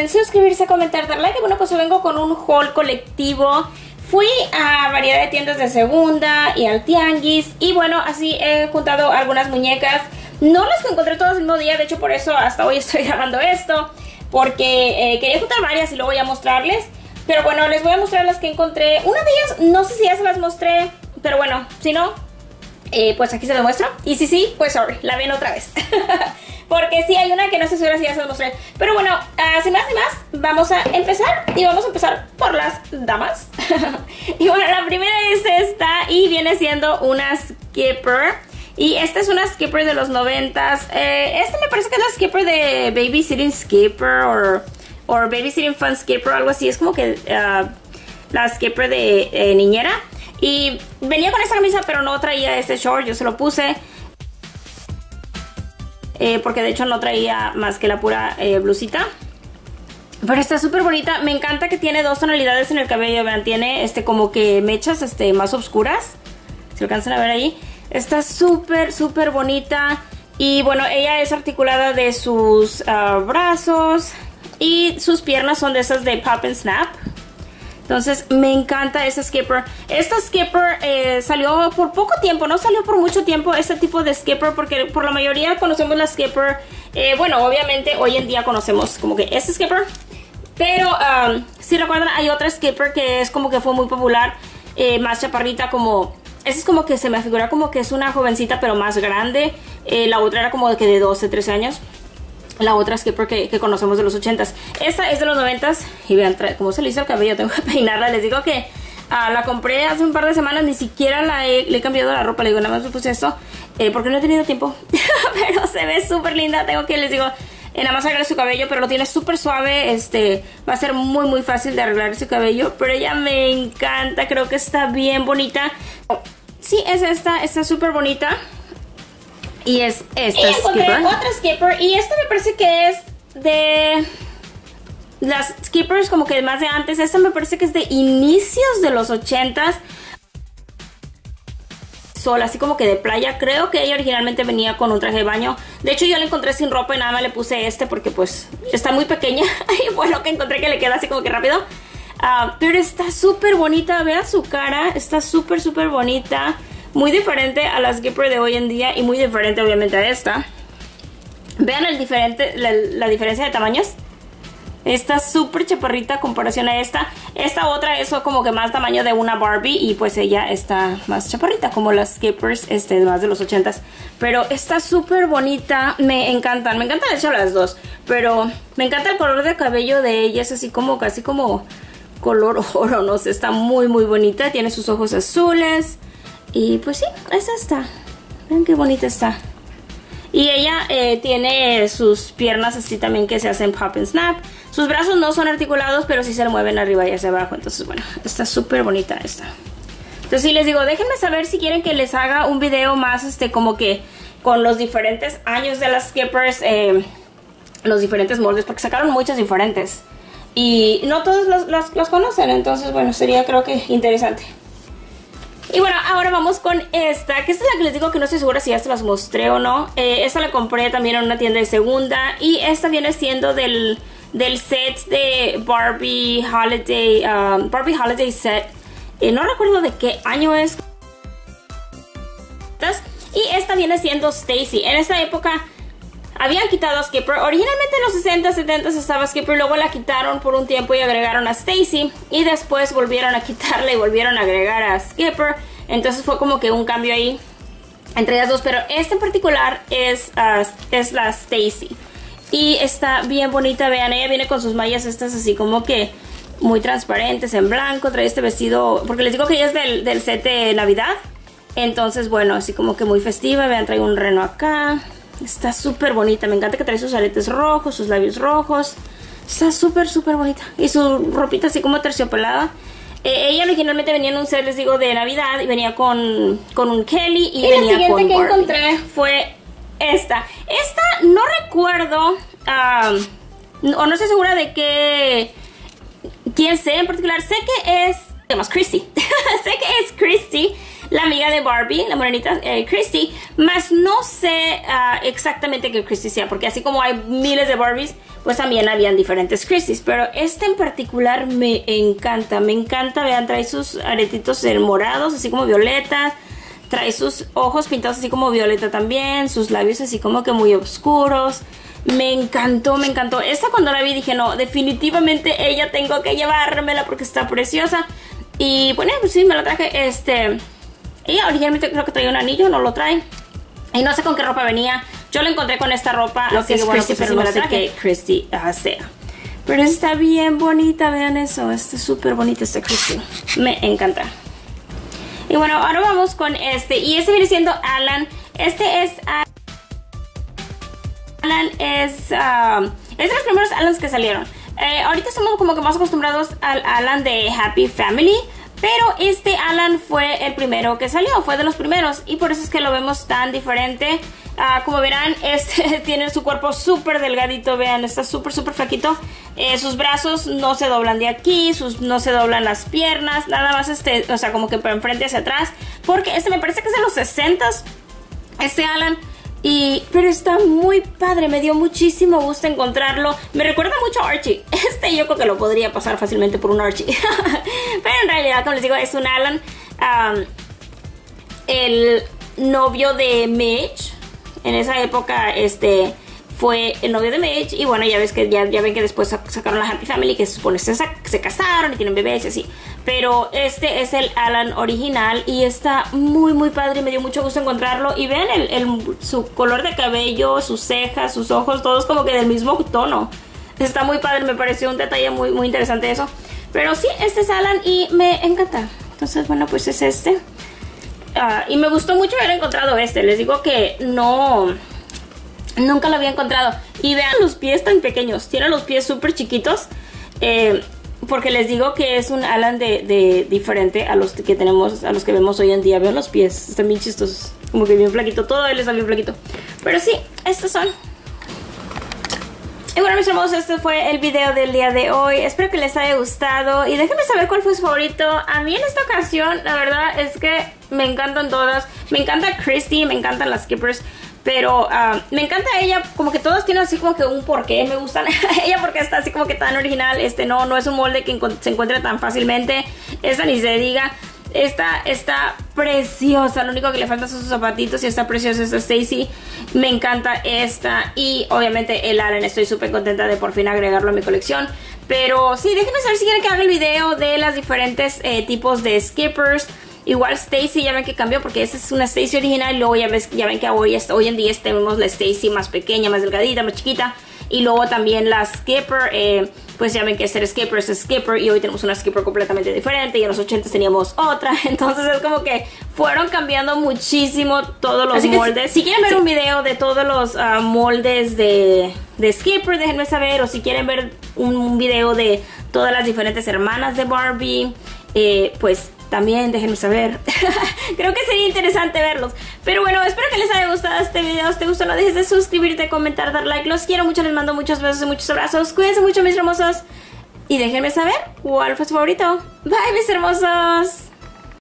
olviden suscribirse, comentar, dar like. Bueno, pues yo vengo con un haul colectivo. Fui a variedad de tiendas de segunda y al tianguis. Y bueno, así he juntado algunas muñecas. No las encontré todas el mismo día. De hecho, por eso hasta hoy estoy grabando esto. Porque quería juntar varias y luego voy a mostrarles. Pero bueno, les voy a mostrar las que encontré. Una de ellas, no sé si ya se las mostré. Pero bueno, si no, pues aquí se las muestro. Y si sí, pues sorry, la ven otra vez. Porque sí, hay una que no sé si ya se las mostré. Pero bueno, sin más ni más, vamos a empezar. Y vamos a empezar por las damas. Y bueno, la primera es esta. Y viene siendo una Skipper. Y esta es una Skipper de los 90s. Esta me parece que es la Skipper de Babysitting Skipper. O Babysitting Fun Skipper, algo así. Es como que la Skipper de niñera. Y venía con esta camisa, pero no traía este short. Yo se lo puse. Porque de hecho no traía más que la pura blusita. Pero está súper bonita. Me encanta que tiene dos tonalidades en el cabello. Vean, tiene como que mechas más oscuras. Si alcanzan a ver ahí. Está súper, súper bonita. Y bueno, ella es articulada de sus brazos. Y sus piernas son de esas de Pop and Snap. Entonces me encanta esa Skipper. Esta Skipper salió por poco tiempo, no salió por mucho tiempo este tipo de Skipper, porque por la mayoría conocemos la Skipper. Bueno, obviamente hoy en día conocemos como que esta Skipper. Pero si recuerdan, hay otra Skipper que es como que fue muy popular, más chaparrita como... Esa es como que se me figura como que es una jovencita pero más grande. La otra era como que de 12, 13 años. La otra Skipper que conocemos de los 80s. Esta es de los 90s. Y vean cómo se le hizo el cabello. Tengo que peinarla. Les digo que la compré hace un par de semanas. Ni siquiera le he cambiado la ropa. Le digo, nada más me puse esto. Porque no he tenido tiempo. Pero se ve súper linda. Tengo que, les digo, nada más arreglar su cabello. Pero lo tiene súper suave. Va a ser muy, muy fácil de arreglar su cabello. Pero ella me encanta. Creo que está bien bonita. Oh, sí, es esta. Está súper bonita. Y es esta Skipper. Encontré otra Skipper. Y esta me parece que es de las Skippers como que más de antes. Esta me parece que es de inicios de los 80s. Sol, así como que de playa. Creo que ella originalmente venía con un traje de baño. De hecho, yo la encontré sin ropa y nada más le puse porque pues está muy pequeña. Y fue lo que encontré que le queda así como que rápido. Pero está súper bonita. Vean su cara. Está súper, súper bonita. Muy diferente a la Skipper de hoy en día y muy diferente obviamente a esta. Vean la diferencia de tamaños. Está súper chaparrita en comparación a esta. Esta otra es como que más tamaño de una Barbie y pues ella está más chaparrita como las Skippers más de los 80s. Pero está súper bonita. Me encantan. Me encantan de hecho las dos. Pero me encanta el color de cabello de ella. Es así como casi como color oro. No sé, está muy muy bonita. Tiene sus ojos azules. Y pues sí, esa está. Vean qué bonita está. Y ella tiene sus piernas así también que se hacen Pop and Snap. Sus brazos no son articulados, pero sí se le mueven arriba y hacia abajo. Entonces bueno, está súper bonita esta. Entonces sí, les digo, déjenme saber si quieren que les haga un video más como que con los diferentes años de las Skippers. Los diferentes moldes, porque sacaron muchas diferentes. Y no todos las conocen, entonces bueno, sería creo que interesante. Y bueno, ahora vamos con esta, que esta es la que les digo que no estoy segura si ya se las mostré o no. Esta la compré también en una tienda de segunda. Y esta viene siendo del set de Barbie Holiday, Barbie Holiday Set. No recuerdo de qué año es. Y esta viene siendo Stacie. En esta época habían quitado a Skipper. Originalmente en los 60, 70 estaba Skipper. Luego la quitaron por un tiempo y agregaron a Stacie. Y después volvieron a quitarla y volvieron a agregar a Skipper. Entonces fue como que un cambio ahí entre las dos. Pero esta en particular es la Stacie. Y está bien bonita. Vean, ella viene con sus mallas estas así como que muy transparentes, en blanco. Trae este vestido, porque les digo que ella es del set de Navidad. Entonces bueno, así como que muy festiva. Vean, trae un reno acá. Está súper bonita. Me encanta que trae sus aretes rojos, sus labios rojos. Está súper, súper bonita. Y su ropita así como terciopelada. Ella originalmente venía en un set, les digo, de Navidad. Y venía con un Kelly. Y venía la siguiente que Barbie. Encontré fue esta. Esta no recuerdo. O no estoy segura de que... quién sea en particular. Sé que es... Christy. Sé que es Christy. la amiga de Barbie, la morenita, Christy, más no sé exactamente qué Christy sea, porque así como hay miles de Barbies, pues también habían diferentes Christys, pero este en particular me encanta, vean, trae sus aretitos morados, así como violetas, trae sus ojos pintados así como violeta también, sus labios así como que muy oscuros. Me encantó, Esta cuando la vi dije, no, definitivamente ella tengo que llevármela porque está preciosa. Y bueno, pues sí, me la traje. Ella originalmente creo que traía un anillo, no lo trae. Y no sé con qué ropa venía. Yo la encontré con esta ropa, lo que es Christy, pero no sé qué Christy sea. Pero está bien bonita, vean eso. Está súper bonita esta Christy. Me encanta. Y bueno, ahora vamos con este. Y este viene siendo Alan. Este es Alan es de los primeros Alans que salieron. Ahorita estamos como que más acostumbrados al Alan de Happy Family, pero este Alan fue el primero que salió, fue de los primeros, y por eso es que lo vemos tan diferente. Como verán, este tiene su cuerpo súper delgadito, vean, está súper flaquito. Sus brazos no se doblan de aquí, no se doblan las piernas, nada más o sea, como que para enfrente hacia atrás, porque me parece que es de los 60s, este Alan. Pero está muy padre, me dio muchísimo gusto encontrarlo. Me recuerda mucho a Archie. Yo creo que lo podría pasar fácilmente por un Archie. Pero en realidad, como les digo, es un Alan. El novio de Midge. En esa época, fue el novio de Midge. Y bueno, ya ves que ya ven que después sacaron la Happy Family, que se supone que se casaron y tienen bebés y así. Pero este es el Alan original y está muy padre. Me dio mucho gusto encontrarlo. Y vean su color de cabello, sus cejas, sus ojos, todos como que del mismo tono. Está muy padre, me pareció un detalle muy interesante eso. Pero sí, este es Alan y me encanta. Entonces, bueno, pues es este. Y me gustó mucho haber encontrado este. Les digo que no... Nunca lo había encontrado. Y vean los pies tan pequeños. Tiene los pies súper chiquitos. Porque les digo que es un Alan de diferente a los que tenemos, a los que vemos hoy en día. Vean los pies. Están bien chistosos. Como que bien flaquito. Todo él está bien flaquito. Pero sí, estos son. Y bueno, mis hermosos, este fue el video del día de hoy. Espero que les haya gustado. Y déjenme saber cuál fue su favorito. A mí en esta ocasión, la verdad es que me encantan todas. Me encanta Christy, me encantan las Skippers. Pero me encanta ella, como que todos tienen así como que un porqué, me gustan. Ella porque está así como que tan original, no es un molde que se encuentra tan fácilmente, esta ni se diga. Esta está preciosa, lo único que le falta son sus zapatitos y está preciosa esta Stacie. Me encanta esta y obviamente el Alan, estoy súper contenta de por fin agregarlo a mi colección. Pero sí, déjenme saber si quieren que haga el video de las diferentes tipos de Skippers. Igual Stacie, ya ven que cambió porque esta es una Stacie original y luego ya ven que hoy en día tenemos la Stacie más pequeña, más delgadita, más chiquita. Y luego también la Skipper, pues ya ven que ser Skipper es Skipper y hoy tenemos una Skipper completamente diferente y en los 80 teníamos otra. Entonces es como que fueron cambiando muchísimo todos los moldes. Si quieren ver un video de todos los moldes de Skipper, déjenme saber. O si quieren ver un video de todas las diferentes hermanas de Barbie, pues... También déjenme saber. Creo que sería interesante verlos. Pero bueno, espero que les haya gustado este video. Si te gustó, no dejes de suscribirte, comentar, dar like. Los quiero mucho, les mando muchos besos y muchos abrazos. Cuídense mucho, mis hermosos. Y déjenme saber cuál fue su favorito. Bye, mis hermosos.